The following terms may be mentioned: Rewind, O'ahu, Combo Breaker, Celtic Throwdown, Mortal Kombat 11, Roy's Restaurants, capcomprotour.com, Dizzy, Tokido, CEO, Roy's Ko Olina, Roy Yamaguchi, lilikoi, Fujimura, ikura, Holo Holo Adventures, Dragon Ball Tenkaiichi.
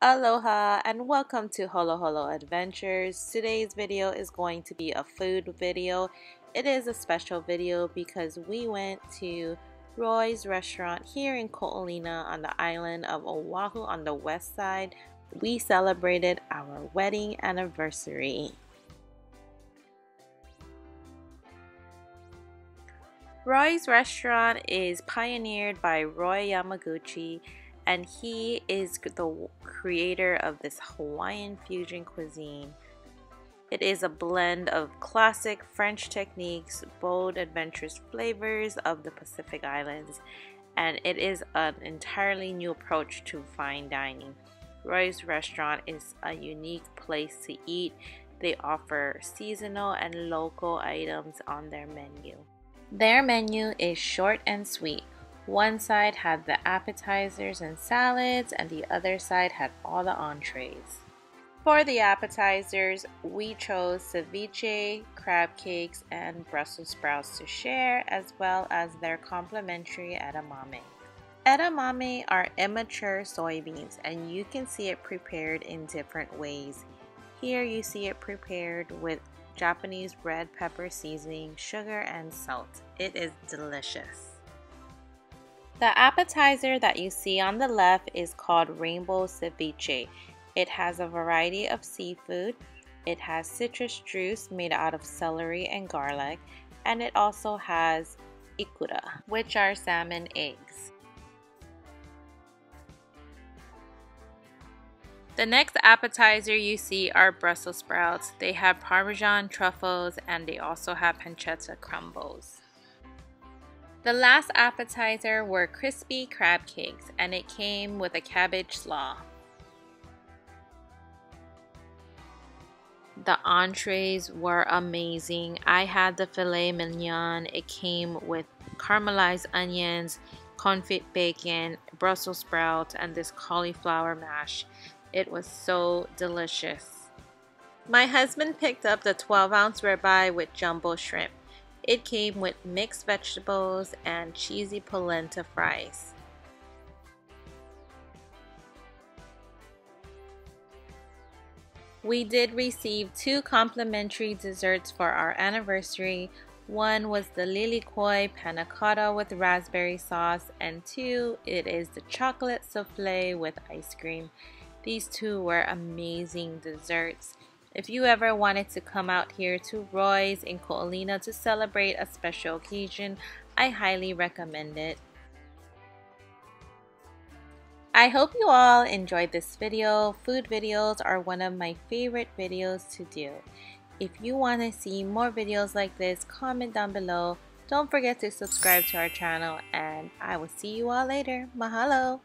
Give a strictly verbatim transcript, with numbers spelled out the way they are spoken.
Aloha and welcome to Holo Holo Adventures. Today's video is going to be a food video. It is a special video because we went to Roy's restaurant here in Ko'olina on the island of Oahu on the west side. We celebrated our wedding anniversary. Roy's restaurant is pioneered by Roy Yamaguchi, and he is the creator of this Hawaiian fusion cuisine. It is a blend of classic French techniques, bold adventurous flavors of the Pacific Islands, and it is an entirely new approach to fine dining. Roy's restaurant is a unique place to eat. They offer seasonal and local items on their menu. Their menu is short and sweet. One side had the appetizers and salads, and the other side had all the entrees. For the appetizers, we chose ceviche, crab cakes, and Brussels sprouts to share, as well as their complimentary edamame. Edamame are immature soybeans, and you can see it prepared in different ways. Here you see it prepared with Japanese red pepper seasoning, sugar, and salt. It is delicious. The appetizer that you see on the left is called Rainbow Ceviche. It has a variety of seafood. It has citrus juice made out of celery and garlic, and it also has ikura, which are salmon eggs. The next appetizer you see are Brussels sprouts. They have Parmesan truffles, and they also have pancetta crumbles. The last appetizer were crispy crab cakes, and it came with a cabbage slaw. The entrees were amazing. I had the filet mignon. It came with caramelized onions, confit bacon, Brussels sprouts, and this cauliflower mash. It was so delicious. My husband picked up the twelve ounce ribeye with jumbo shrimp. It came with mixed vegetables and cheesy polenta fries. We did receive two complimentary desserts for our anniversary. One was the lilikoi panna cotta with raspberry sauce, and two, it is the chocolate souffle with ice cream. These two were amazing desserts. If you ever wanted to come out here to Roy's in Ko'olina to celebrate a special occasion, I highly recommend it. I hope you all enjoyed this video. Food videos are one of my favorite videos to do. If you want to see more videos like this, comment down below. Don't forget to subscribe to our channel, and I will see you all later. Mahalo!